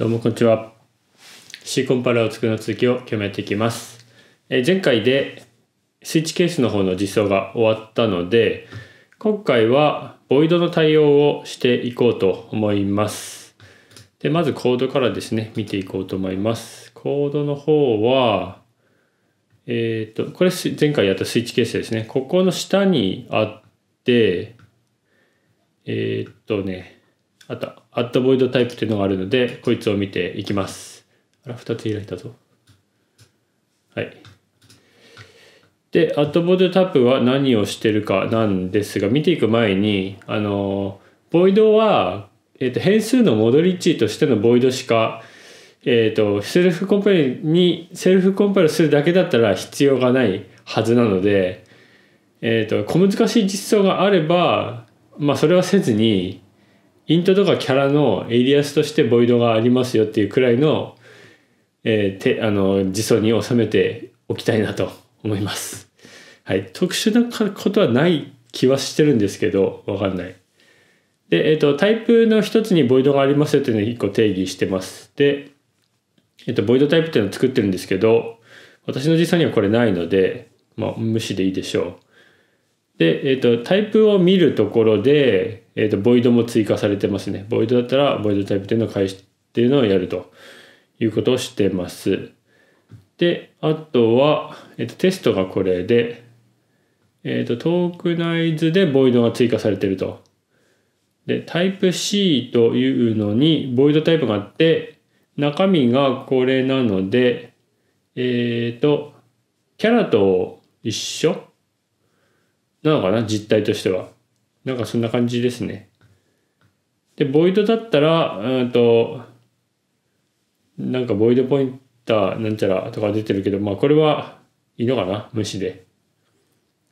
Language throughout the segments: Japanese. どうもこんにちは。C コンパイラーを作るの続きを今日もやっていきます。前回でスイッチケースの方の実装が終わったので、今回はvoidの対応をしていこうと思います。で、まずコードからですね、見ていこうと思います。コードの方は、これ前回やったスイッチケースですね。ここの下にあって、あった。@void タイプというのがあるので、こいつを見ていきます。あら、2つ開いたぞ。はい。で、@void タイプは何をしてるかなんですが、見ていく前に、void は、変数の戻り値としての void しか、セルフコンパイルするだけだったら必要がないはずなので、小難しい実装があれば、まあ、それはせずに、イントとかキャラのエイリアスとしてボイドがありますよっていうくらいの、実装に収めておきたいなと思います。はい。特殊なことはない気はしてるんですけど、わかんない。で、タイプの一つにボイドがありますよっていうのを一個定義してます。で、ボイドタイプっていうのを作ってるんですけど、私の実装にはこれないので、まあ、無視でいいでしょう。で、タイプを見るところで、ボイドも追加されてますね。ボイドだったら、ボイドタイプっていうのを返してっていうのをやるということをしてます。で、あとは、テストがこれで、トークナイズでボイドが追加されてると。で、タイプ C というのに、ボイドタイプがあって、中身がこれなので、キャラと一緒なのかな、実態としては。なんかそんな感じですね。で、ボイドだったら、なんかボイドポインターなんちゃらとか出てるけど、まあこれはいいのかな、無視で。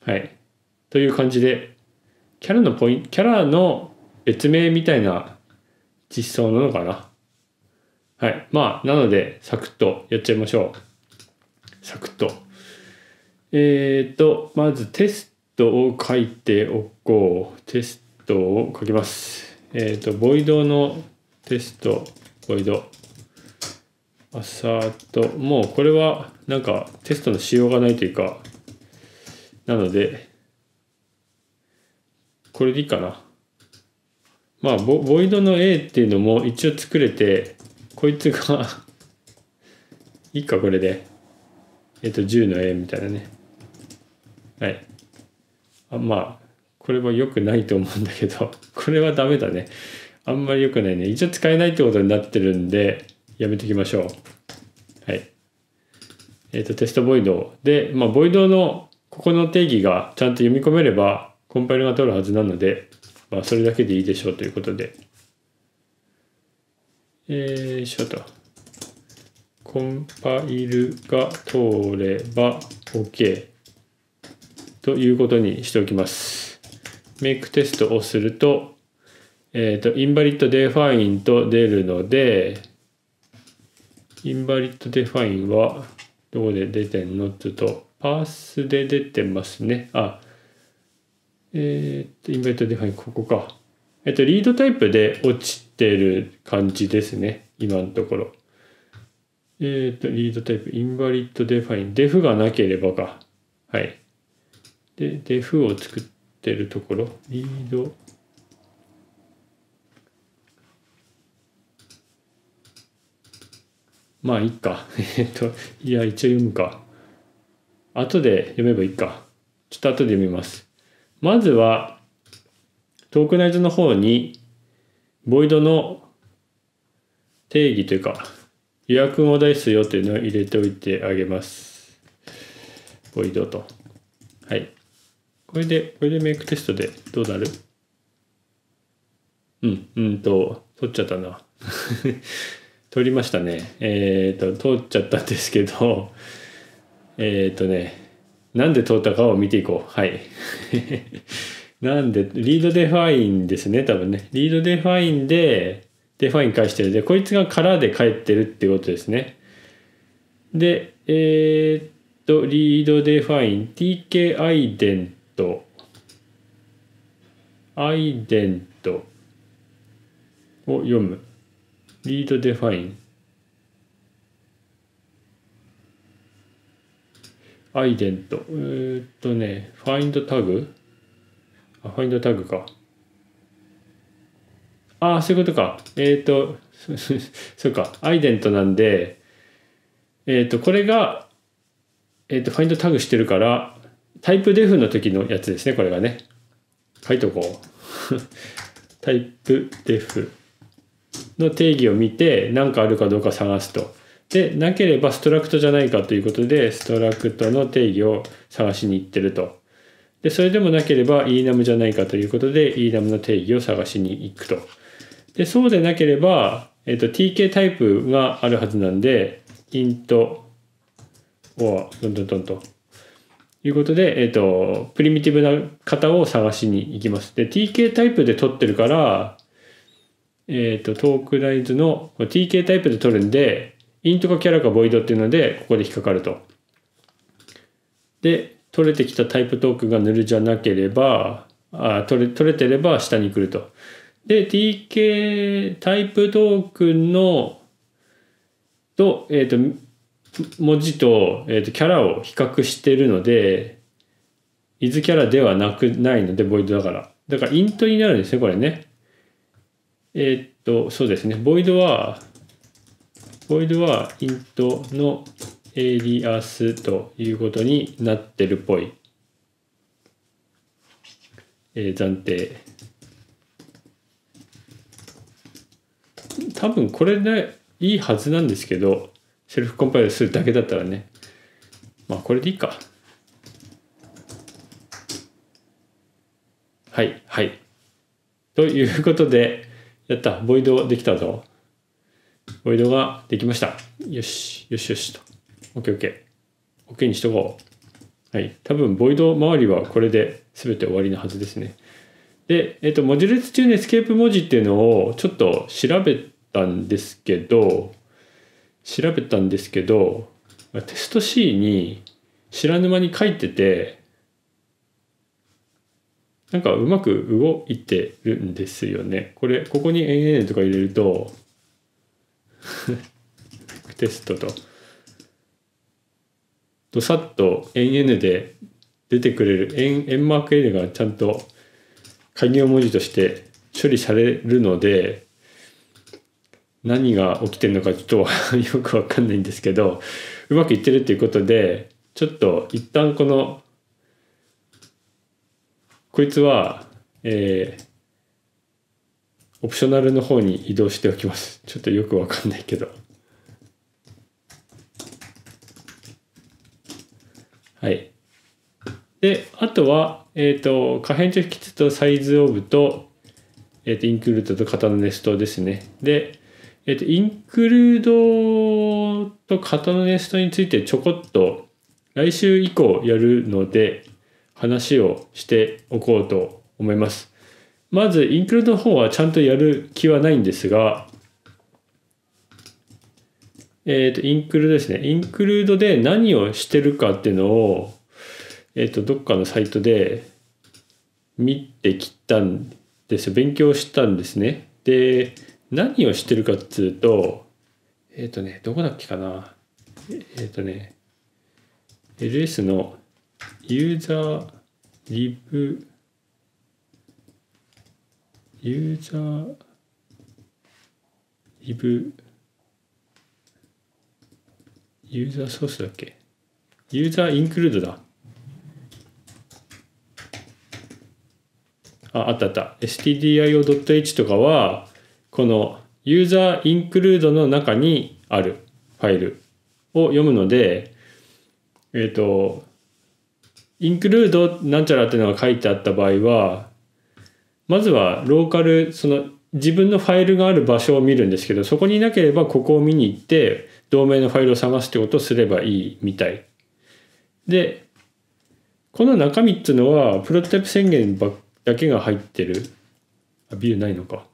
はい。という感じで、キャラの別名みたいな実装なのかな。はい。まあ、なので、サクッとやっちゃいましょう。サクッと。まずテストを書いておこう。テストを書きます。ボイドのテスト、ボイド。アサート。もうこれはなんかテストのしようがないというか、なので、これでいいかな。まあ、ボイドの A っていうのも一応作れて、こいつが、いいか、これで。10の A みたいなね。はい。まあ、これは良くないと思うんだけど、これはダメだね。あんまり良くないね。一応使えないってことになってるんで、やめておきましょう。はい。テストボイド。で、まあ、ボイドのここの定義がちゃんと読み込めれば、コンパイルが通るはずなので、まあ、それだけでいいでしょうということで。コンパイルが通れば OK。ということにしておきます。make テストをすると、インバリットデファインと出るので、インバリットデファインはどこで出てんのって言うと、パースで出てますね。あ、インバリットデファイン、ここか。リードタイプで落ちてる感じですね。今のところ。リードタイプ、インバリットデファイン、デフがなければか。はい。で、デフを作ってるところ、リード。まあ、いいか。いや、一応読むか。後で読めばいいか。ちょっと後で読みます。まずは、トークナイズの方に、ボイドの定義というか、予約語ですよというのを入れておいてあげます。ボイドと。はい。これでメイクテストでどうなる？取っちゃったな。取りましたね。通っちゃったんですけど、なんで通ったかを見ていこう。はい。なんで、リードデファインですね、多分ね。リードデファインで、デファイン返してる。で、こいつが空で返ってるってことですね。で、リードデファイン tk アイデントを読む。read define ident find タグ、あ、find タグか。ああ、そういうことか。そうか、ident なんで、これが、find タグしてるから、タイプデフの時のやつですね、これがね。書いとこう。タイプデフの定義を見て、何かあるかどうか探すと。で、なければストラクトじゃないかということで、ストラクトの定義を探しに行ってると。で、それでもなければ enum じゃないかということで、enum の定義を探しに行くと。で、そうでなければ、tk タイプがあるはずなんで、int or どんどんどんと。いうことで、プリミティブな型を探しに行きます。で、tk タイプで取ってるから、トークナイズの tk タイプで取るんで、イントかキャラかボイドっていうので、ここで引っかかると。で、取れてきたタイプトークがヌルじゃなければ、取れてれば下に来ると。で、tk タイプトークの、文字と、キャラを比較してるので、is キャラではないので、ボイドだから。だから、イントになるんですね、これね。そうですね。ボイドはイントのエリアスということになってるっぽい。暫定。多分これでいいはずなんですけど、セルフコンパイルするだけだったらね。まあこれでいいか。はい、はい。ということで、やった、ボイドできたぞ。ボイドができました。よし、よしよしと。OK。OK にしとこう。はい。多分、ボイド周りはこれで全て終わりのはずですね。で、モジュ列中のエスケープ文字っていうのをちょっと調べたんですけど、テスト C に知らぬ間に書いてて、なんかうまく動いてるんですよね。これ、ここに NN とか入れると、テストとどさっと NN で出てくれる N マーク N がちゃんと開業文字として処理されるので、何が起きてるのかちょっとよくわかんないんですけど、うまくいってるっていうことで、ちょっと一旦こいつはオプショナルの方に移動しておきます。ちょっとよくわかんないけど。はい。で、あとは、可変値引きとサイズオブと、インクルードと型のネストですね。で、インクルードと型のネストについてちょこっと来週以降やるので話をしておこうと思います。まず、インクルードの方はちゃんとやる気はないんですが、インクルードですね。インクルードで何をしてるかっていうのを、どっかのサイトで見てきたんですよ。勉強したんですね。で、何をしてるかっていうと、どこだっけかな。ls のユーザーリブユーザーリブユーザーソースだっけ、ユーザーインクルードだ。あ、あったあった。 stdio.h とかはこのユーザーインクルードの中にあるファイルを読むので、インクルードなんちゃらっていうのが書いてあった場合は、まずはローカル、その自分のファイルがある場所を見るんですけど、そこにいなければここを見に行って同名のファイルを探すってことをすればいいみたい。で、この中身っていうのはプロトタイプ宣言だけが入ってる。あ、ビューないのか。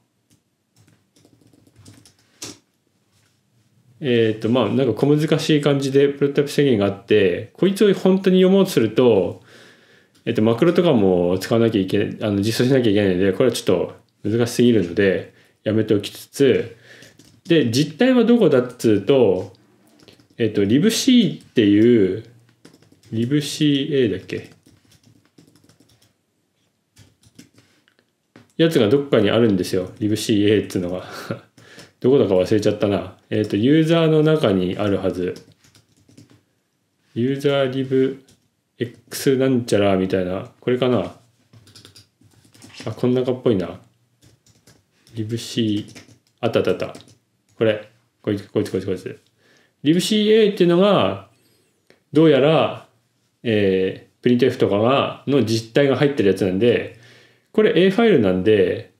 まあなんか小難しい感じでプロトタイプ宣言があって、こいつを本当に読もうとすると、マクロとかも使わなきゃいけない、実装しなきゃいけないので、これはちょっと難しすぎるので、やめておきつつ、で実態はどこだっつうと、libc っていう libca だっけやつがどっかにあるんですよ。libca っていうのがどこだか忘れちゃったな。ユーザーの中にあるはず。ユーザーリブ X なんちゃらみたいな、これかな。あ、こんなかっぽいな。libc、あったあったあった。これ。こいつ。libca っていうのが、どうやら、プリント F とかの実態が入ってるやつなんで、これ A ファイルなんで、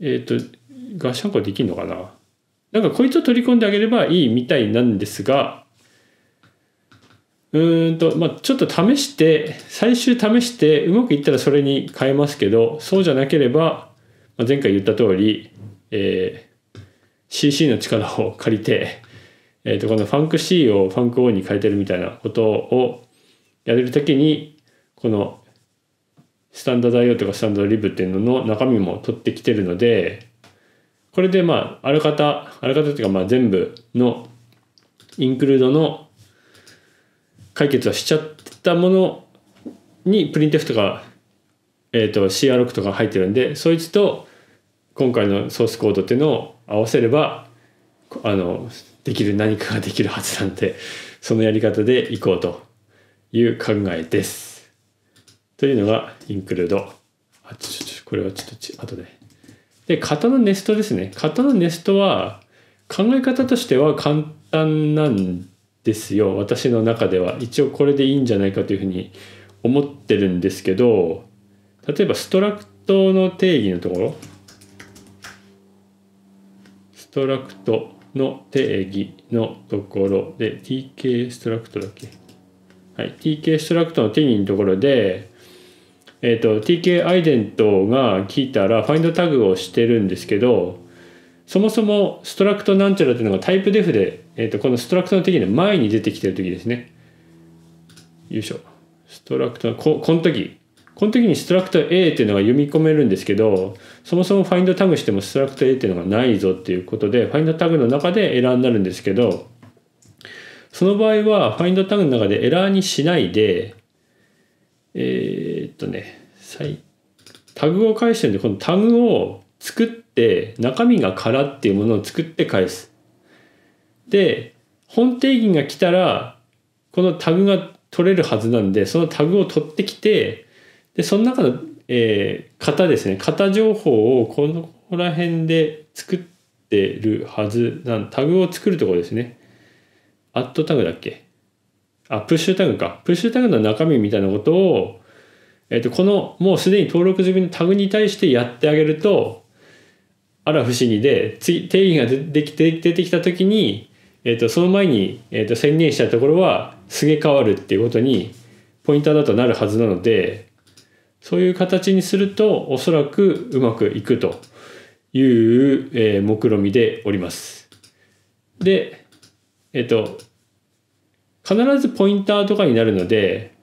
ガシャンコできるのかな？なんかこいつを取り込んであげればいいみたいなんですが、まあちょっと試して、最終試して、うまくいったらそれに変えますけど、そうじゃなければ、まあ、前回言った通り、CC の力を借りて、この FuncC を FuncO に変えてるみたいなことをやれるときに、このスタンダード IO とかスタンダードリブっていうのの中身も取ってきてるので、これでまああらかたっていうかまあ全部のインクルードの解決をしちゃったものにプリント F とか、CR6 とか入ってるんで、そいつと今回のソースコードっていうのを合わせればできる何かができるはずなんで、そのやり方でいこうという考えです。というのがインクルード。あ、これはちょっと後で。で、型のネストですね。型のネストは考え方としては簡単なんですよ。私の中では一応これでいいんじゃないかというふうに思ってるんですけど、例えばストラクトの定義のところ、ストラクトの定義のところで tk ストラクトだっけ、はい、tk ストラクトの定義のところでtk アイデントが聞いたらファインドタグをしてるんですけど、そもそもストラクトなんちゃらっていうのがタイプデフで、このストラクトの定義の前に出てきてる時ですね。よいしょ。ストラクトのこの時にストラクト A っていうのが読み込めるんですけど、そもそもファインドタグしてもストラクト A っていうのがないぞっていうことで、ファインドタグの中でエラーになるんですけど、その場合はファインドタグの中でエラーにしないで、タグを返してるんで、このタグを作って中身が空っていうものを作って返す。で、本定義が来たらこのタグが取れるはずなんで、そのタグを取ってきて、でその中の、型ですね、型情報をここら辺で作ってるはずなん、タグを作るところですね。アットタグだっけ？あ、プッシュタグか。プッシュタグの中身みたいなことを、このもうすでに登録済みのタグに対してやってあげると、あら不思議で、定義が出てきたときに、その前に、宣言したところはすげ替わるっていうことに、ポインターだとなるはずなので、そういう形にすると、おそらくうまくいくという、目論見でおります。で、必ずポインターとかになるので、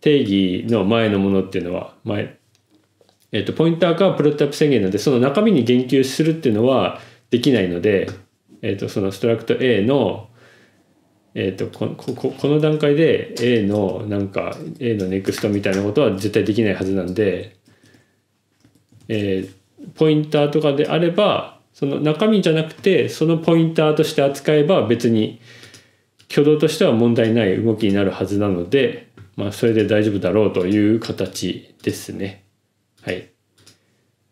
定義の前のものっていうのはポインターかプロトタイプ宣言なので、その中身に言及するっていうのはできないので、そのストラクト A の、この段階で A のなんか A のネクストみたいなことは絶対できないはずなんで、ポインターとかであればその中身じゃなくてそのポインターとして扱えば別に挙動としては問題ない動きになるはずなので、まあそれで大丈夫だろうという形ですね。はい。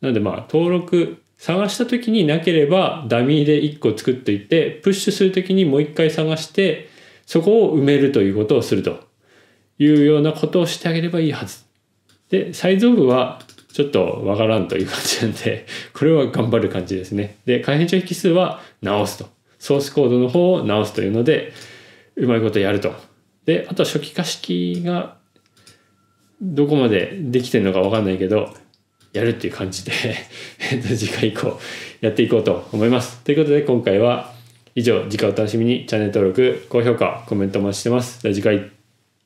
なのでまあ登録探した時になければダミーで1個作っといて、プッシュする時にもう1回探してそこを埋めるということをするというようなことをしてあげればいいはず。で、サイズオブはちょっとわからんという感じなんで、これは頑張る感じですね。で、改変値引数は直すと。ソースコードの方を直すというので、うまいことやると。で、あと初期化式がどこまでできてるのか分かんないけど、やるっていう感じで次回以降やっていこうと思います。ということで今回は以上、次回お楽しみに、チャンネル登録、高評価、コメントお待ちしてます。では次回。